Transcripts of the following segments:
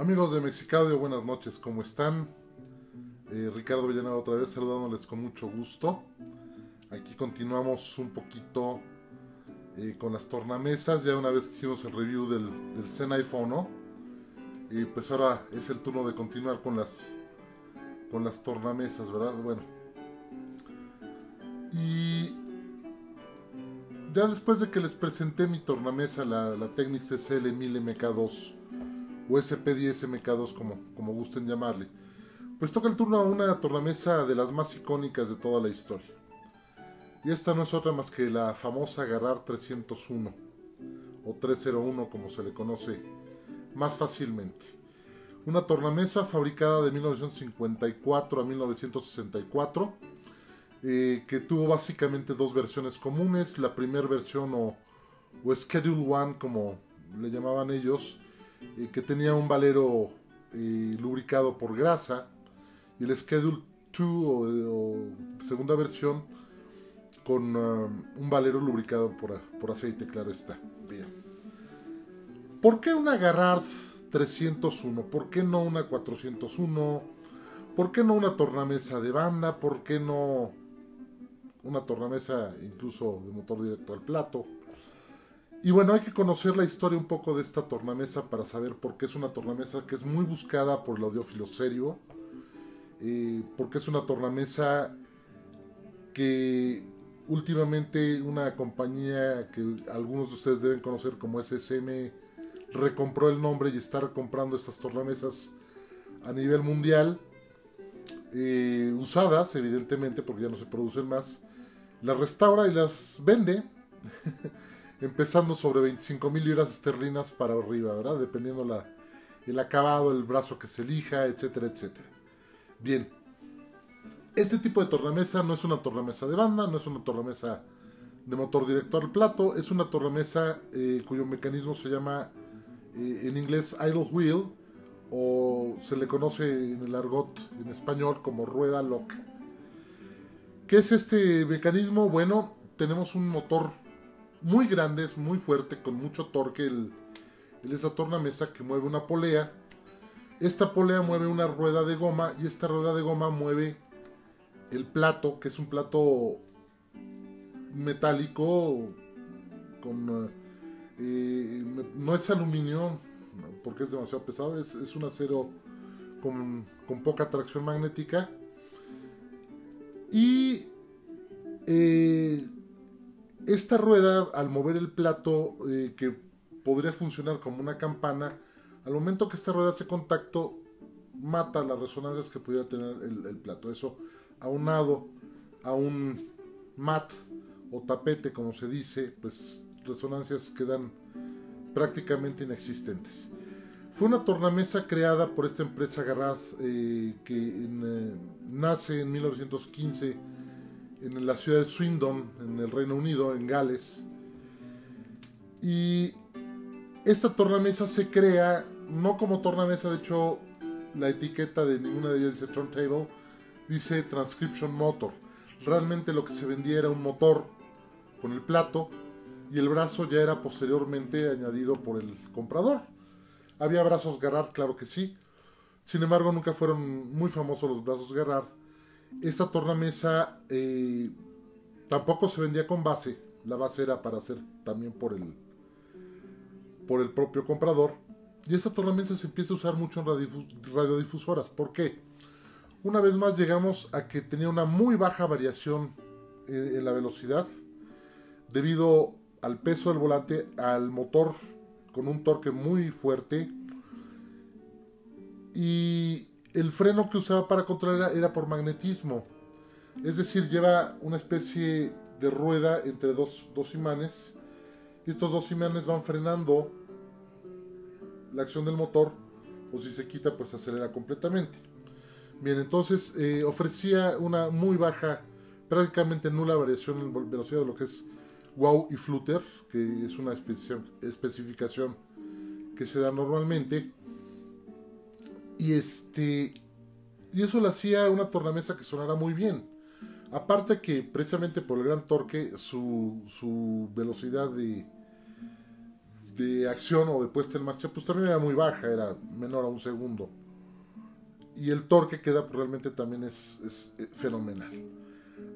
Amigos de MEXICAUDIO, buenas noches, ¿cómo están? Ricardo Villanueva otra vez saludándoles con mucho gusto. Aquí continuamos un poquito con las tornamesas. Ya una vez que hicimos el review del Sennheiser, y pues ahora es el turno de continuar con las tornamesas, ¿verdad? Bueno, y ya después de que les presenté mi tornamesa, la Technics SL1000 MK2 o SP-10 MK2, como gusten llamarle, pues toca el turno a una tornamesa de las más icónicas de toda la historia. Y esta no es otra más que la famosa Garrard 301 o 301, como se le conoce más fácilmente. Una tornamesa fabricada de 1954 a 1964, que tuvo básicamente dos versiones comunes. La primera versión, o Schedule One como le llamaban ellos, que tenía un valero lubricado por grasa, y el Schedule 2 o segunda versión con un valero lubricado por aceite, claro está. Bien. ¿Por qué una Garrard 301? ¿Por qué no una 401? ¿Por qué no una tornamesa de banda? ¿Por qué no una tornamesa incluso de motor directo al plato? Y bueno, hay que conocer la historia un poco de esta tornamesa para saber por qué es una tornamesa que es muy buscada por el audiófilo serio, porque es una tornamesa que últimamente una compañía que algunos de ustedes deben conocer como SSM recompró el nombre y está recomprando estas tornamesas a nivel mundial, usadas evidentemente porque ya no se producen más. Las restaura y las vende empezando sobre 25,000 libras esterlinas para arriba, ¿verdad? Dependiendo el acabado, el brazo que se elija, etcétera, etcétera. Bien, este tipo de tornamesa no es una tornamesa de banda, no es una tornamesa de motor directo al plato, es una tornamesa cuyo mecanismo se llama en inglés idle wheel, o se le conoce en el argot en español como rueda loca. ¿Qué es este mecanismo? Bueno, tenemos un motor muy grande, es muy fuerte, con mucho torque esa tornamesa, que mueve una polea. Esta polea mueve una rueda de goma, y esta rueda de goma mueve el plato, que es un plato metálico con no es aluminio porque es demasiado pesado, es un acero con poca tracción magnética. Y esta rueda, al mover el plato, que podría funcionar como una campana, al momento que esta rueda hace contacto, mata las resonancias que pudiera tener el plato. Eso aunado a un mat o tapete, como se dice, pues resonancias quedan prácticamente inexistentes. Fue una tornamesa creada por esta empresa Garrard, que nace en 1915 en la ciudad de Swindon, en el Reino Unido, en Gales. Y esta tornamesa se crea no como tornamesa, de hecho la etiqueta de ninguna de ellas dice turntable, dice transcription motor. Realmente lo que se vendía era un motor con el plato, y el brazo ya era posteriormente añadido por el comprador. Había brazos Garrard, claro que sí, sin embargo nunca fueron muy famosos los brazos Garrard. Esta tornamesa tampoco se vendía con base. La base era para hacer también por el propio comprador. Y esta tornamesa se empieza a usar mucho en radiodifusoras. ¿Por qué? Una vez más llegamos a que tenía una muy baja variación en la velocidad, debido al peso del volante, al motor con un torque muy fuerte, y el freno que usaba para controlar era por magnetismo. Es decir, lleva una especie de rueda entre dos imanes, y estos dos imanes van frenando la acción del motor, o si se quita pues acelera completamente. Bien, entonces ofrecía una muy baja, prácticamente nula variación en velocidad de lo que es wow y flutter, que es una especificación que se da normalmente. Y eso le hacía una tornamesa que sonara muy bien. Aparte que precisamente por el gran torque, su velocidad de acción o de puesta en marcha, pues también era muy baja, era menor a 1 segundo. Y el torque que da pues, realmente también es fenomenal.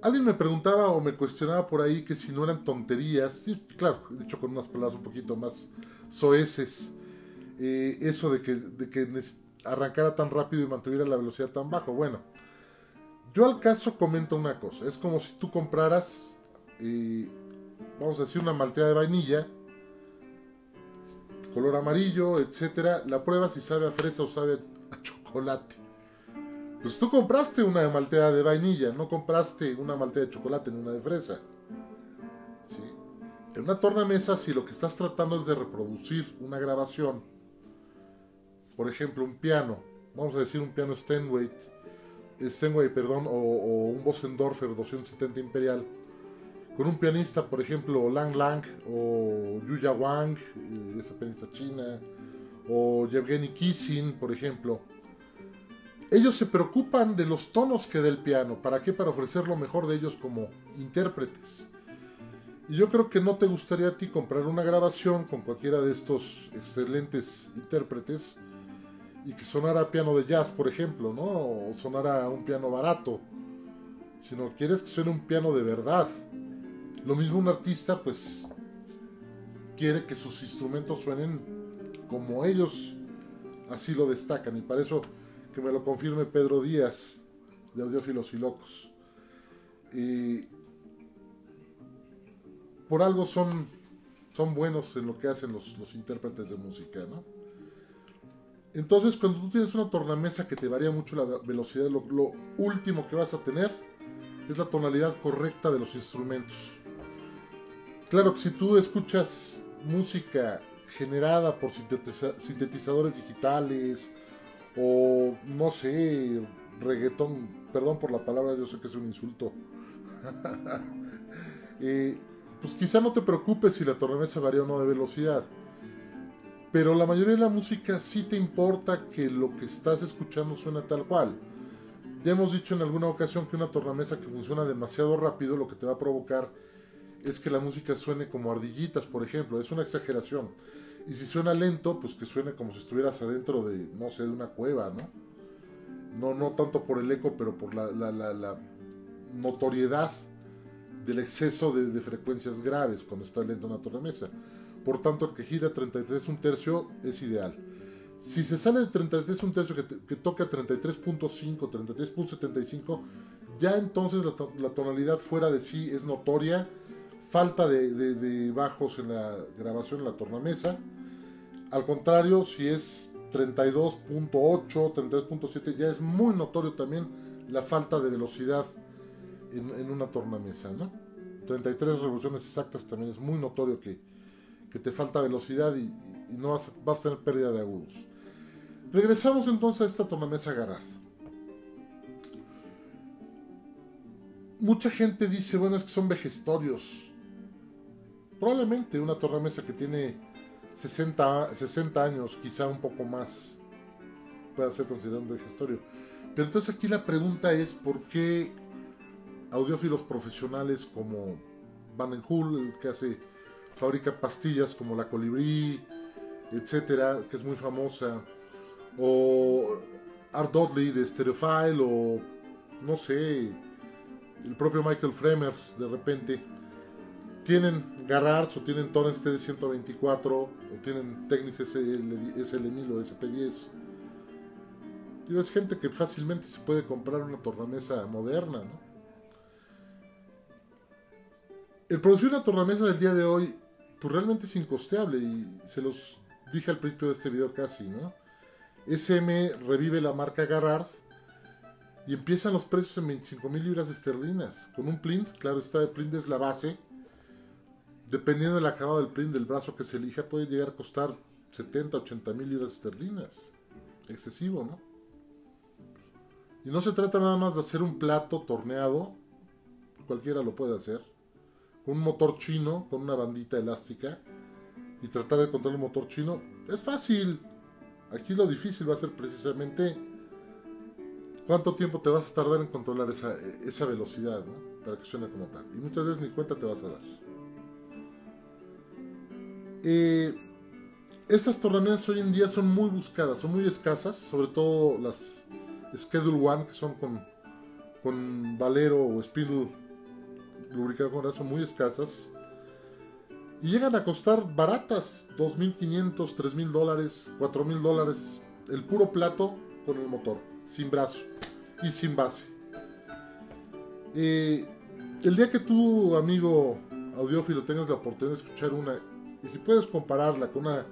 Alguien me preguntaba o me cuestionaba por ahí que si no eran tonterías, y, claro, dicho con unas palabras un poquito más soeces, eso de que arrancara tan rápido y mantuviera la velocidad tan bajo. Bueno, yo al caso comento una cosa, es como si tú compraras, vamos a decir, una malteada de vainilla, color amarillo, etcétera, la pruebas si sabe a fresa o sabe a chocolate. Pues tú compraste una malteada de vainilla, no compraste una malteada de chocolate ni una de fresa. ¿Sí? En una tornamesa, si lo que estás tratando es de reproducir una grabación, por ejemplo un piano, vamos a decir un piano Steinway, perdón, o un Bossendorfer 270 Imperial, con un pianista, por ejemplo, Lang Lang, o Yuya Wang, esta pianista china, o Yevgeny Kissin, por ejemplo. Ellos se preocupan de los tonos que da el piano. ¿Para qué? Para ofrecer lo mejor de ellos como intérpretes. Y yo creo que no te gustaría a ti comprar una grabación con cualquiera de estos excelentes intérpretes y que sonara piano de jazz, por ejemplo, ¿no? O sonara un piano barato. Si no quieres que suene un piano de verdad. Lo mismo un artista, pues, quiere que sus instrumentos suenen como ellos así lo destacan. Y para eso, que me lo confirme Pedro Díaz, de Audiófilos y Locos. Por algo son buenos en lo que hacen los intérpretes de música, ¿no? Entonces, cuando tú tienes una tornamesa que te varía mucho la velocidad, lo último que vas a tener es la tonalidad correcta de los instrumentos. Claro que si tú escuchas música generada por sintetizadores digitales, o no sé, reggaetón, perdón por la palabra, yo sé que es un insulto. Pues quizá no te preocupes si la tornamesa varía o no de velocidad, pero la mayoría de la música sí te importa que lo que estás escuchando suena tal cual. Ya hemos dicho en alguna ocasión que una tornamesa que funciona demasiado rápido lo que te va a provocar es que la música suene como ardillitas, por ejemplo, es una exageración. Y si suena lento, pues que suene como si estuvieras adentro de, no sé, de una cueva, ¿no? No tanto por el eco, pero por la notoriedad del exceso de frecuencias graves cuando está lento una tornamesa. Por tanto, el que gira 33 1/3 es ideal. Si se sale de 33 1/3, que toca 33.5, 33.75, ya entonces la tonalidad fuera de sí es notoria. Falta de bajos en la grabación en la tornamesa. Al contrario, si es 32.8, 33.7, ya es muy notorio también la falta de velocidad en una tornamesa, ¿no? 33 revoluciones exactas también es muy notorio que te falta velocidad y no vas a tener pérdida de agudos. Regresamos entonces a esta tornamesa Garrard. Mucha gente dice, bueno, es que son vejestorios. Probablemente una tornamesa que tiene 60 años, quizá un poco más, pueda ser considerado un vejestorio. Pero entonces aquí la pregunta es por qué audiófilos profesionales como Van den Hul, el que fabrica pastillas como la Colibri, etcétera, que es muy famosa, o Art Dudley de Stereofile, o no sé, el propio Michael Fremers de repente, tienen Garrards o tienen Torrents TD-124 o tienen Technics SL1000 o SP-10. Digo, es gente que fácilmente se puede comprar una tornamesa moderna, ¿no? El producir una tornamesa del día de hoy, pues realmente es incosteable, y se los dije al principio de este video casi, ¿no? SM revive la marca Garrard y empiezan los precios en 25,000 libras esterlinas, con un plint, claro está, el plint es la base. Dependiendo del acabado del plint, del brazo que se elija, puede llegar a costar 70,000 a 80,000 libras esterlinas. Excesivo, ¿no? Y no se trata nada más de hacer un plato torneado, cualquiera lo puede hacer, con un motor chino, con una bandita elástica, y tratar de encontrar un motor chino, es fácil. Aquí lo difícil va a ser precisamente cuánto tiempo te vas a tardar en controlar esa velocidad, ¿no? Para que suene como tal. Y muchas veces ni cuenta te vas a dar. Estas torneadas hoy en día son muy buscadas, son muy escasas, sobre todo las Schedule 1, que son con Valero o Speedle lubricado con grasa, son muy escasas. Y llegan a costar baratas, $2,500, $3,000, $4,000, el puro plato con el motor, sin brazo y sin base. El día que tú, amigo audiófilo, tengas la oportunidad de escuchar una, y si puedes compararla con una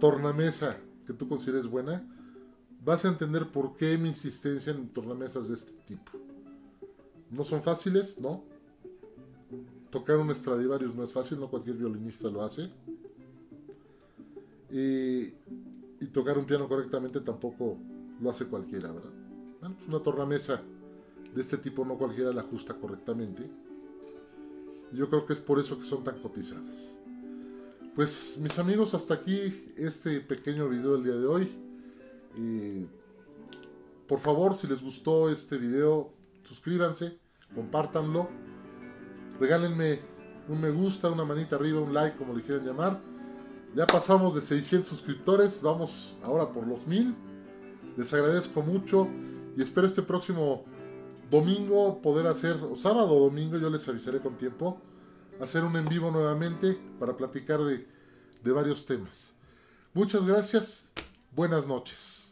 tornamesa que tú consideres buena, vas a entender por qué mi insistencia en tornamesas de este tipo. No son fáciles, ¿no? Tocar un Stradivarius no es fácil, no cualquier violinista lo hace. Y tocar un piano correctamente tampoco lo hace cualquiera, ¿verdad? Bueno, pues una tornamesa de este tipo no cualquiera la ajusta correctamente. Yo creo que es por eso que son tan cotizadas. Pues, mis amigos, hasta aquí este pequeño video del día de hoy. Por favor, si les gustó este video, suscríbanse, compártanlo. Regálenme un me gusta, una manita arriba, un like, como le quieran llamar. Ya pasamos de 600 suscriptores, vamos ahora por los 1000. Les agradezco mucho y espero este próximo domingo poder hacer, o sábado o domingo, yo les avisaré con tiempo, hacer un en vivo nuevamente para platicar de varios temas. Muchas gracias, buenas noches.